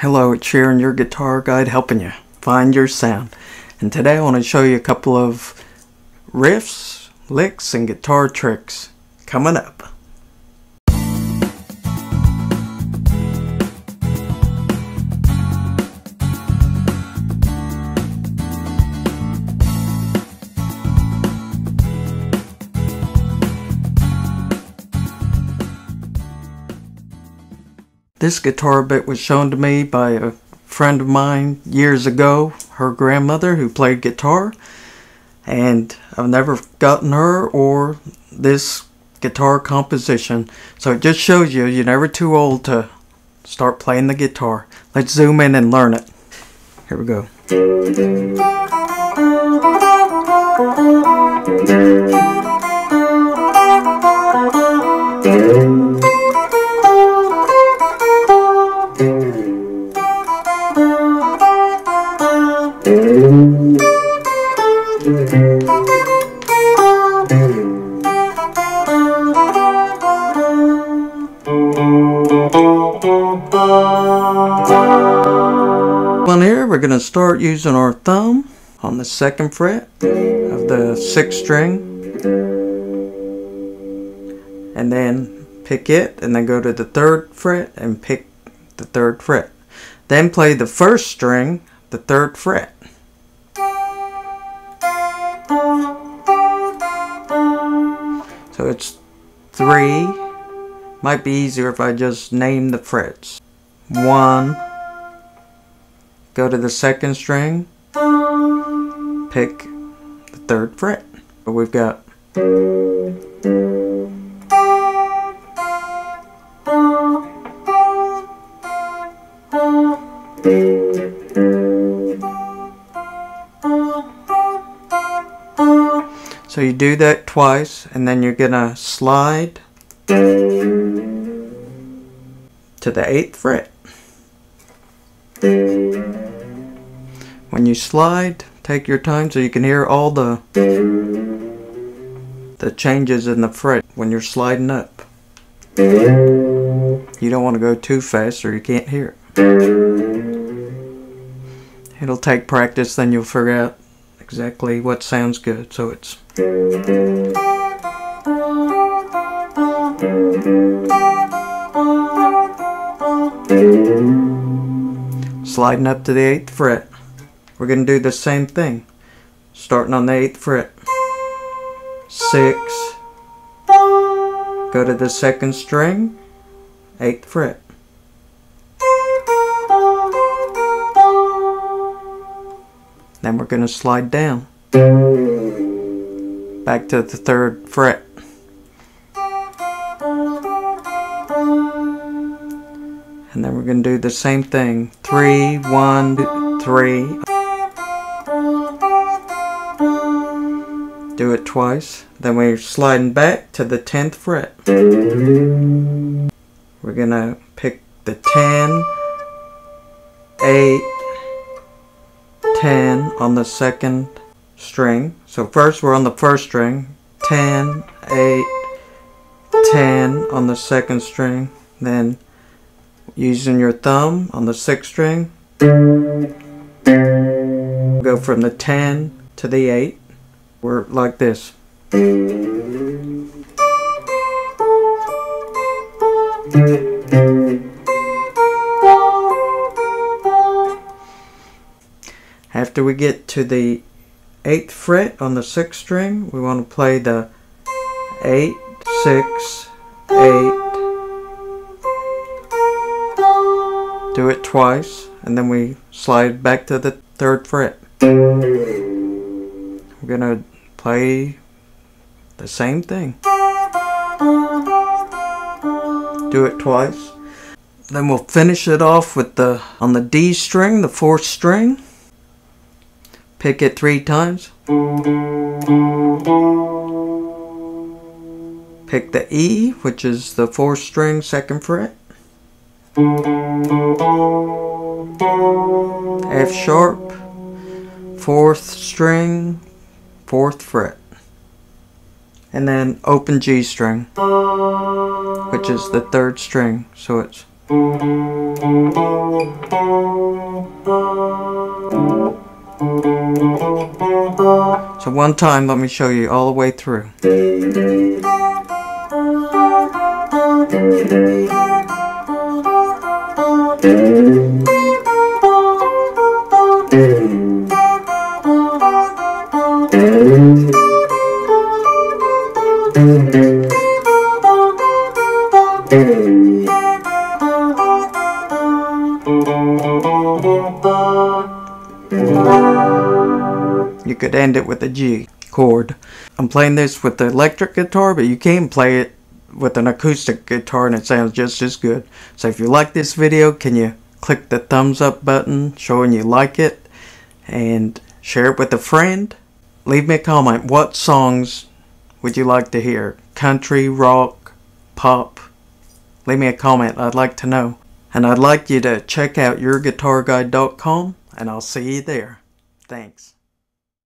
Hello, it's Sharon, Your Guitar Guide, helping you find your sound. And today I want to show you a couple of riffs, licks, and guitar tricks coming up. This guitar bit was shown to me by a friend of mine years ago, her grandmother who played guitar, and I've never forgotten her or this guitar composition. So it just shows you, you're never too old to start playing the guitar. Let's zoom in and learn it. Here we go. Well, here we're going to start using our thumb on the 2nd fret of the 6th string, and then pick it, and then go to the 3rd fret and pick the 3rd fret. Then play the 1st string, the 3rd fret. So it's 3. Might be easier if I just name the frets. 1. Go to the 2nd string. Pick the 3rd fret. But we've got. So you do that twice, and then you're gonna slide to the 8th fret. When you slide, take your time so you can hear all the changes in the fret when you're sliding up. You don't want to go too fast or you can't hear it. It'll take practice, then you'll figure out exactly what sounds good. So it's. Sliding up to the 8th fret. We're going to do the same thing. Starting on the 8th fret. 6. Go to the 2nd string. 8th fret. Then we're going to slide down, back to the 3rd fret. And then we're going to do the same thing. 3, 1, 2, 3. Do it twice. Then we're sliding back to the 10th fret. We're going to pick the 10, 8, 10 on the 2nd string. So first we're on the 1st string. 10, 8, 10 on the 2nd string. Then using your thumb on the 6th string. Go from the 10 to the 8. We're like this. After we get to the 8th fret on the 6th string, we want to play the 8, 6, 8. Do it twice, and then we slide back to the 3rd fret. We're going to play the same thing. Do it twice. Then we'll finish it off with on the D string, the 4th string. Pick it 3 times. Pick the E, which is the 4th string, 2nd fret. F sharp, 4th string, 4th fret. And then open G string, which is the 3rd string. So it's So one time, let me show you all the way through. You could end it with a G chord. I'm playing this with the electric guitar, but you can play it with an acoustic guitar and it sounds just as good. So if you like this video, can you click the thumbs up button showing you like it, and share it with a friend. Leave me a comment. What songs would you like to hear? Country, rock, pop? Leave me a comment. I'd like to know. And I'd like you to check out YourGuitarGuide.com, and I'll see you there. Thanks.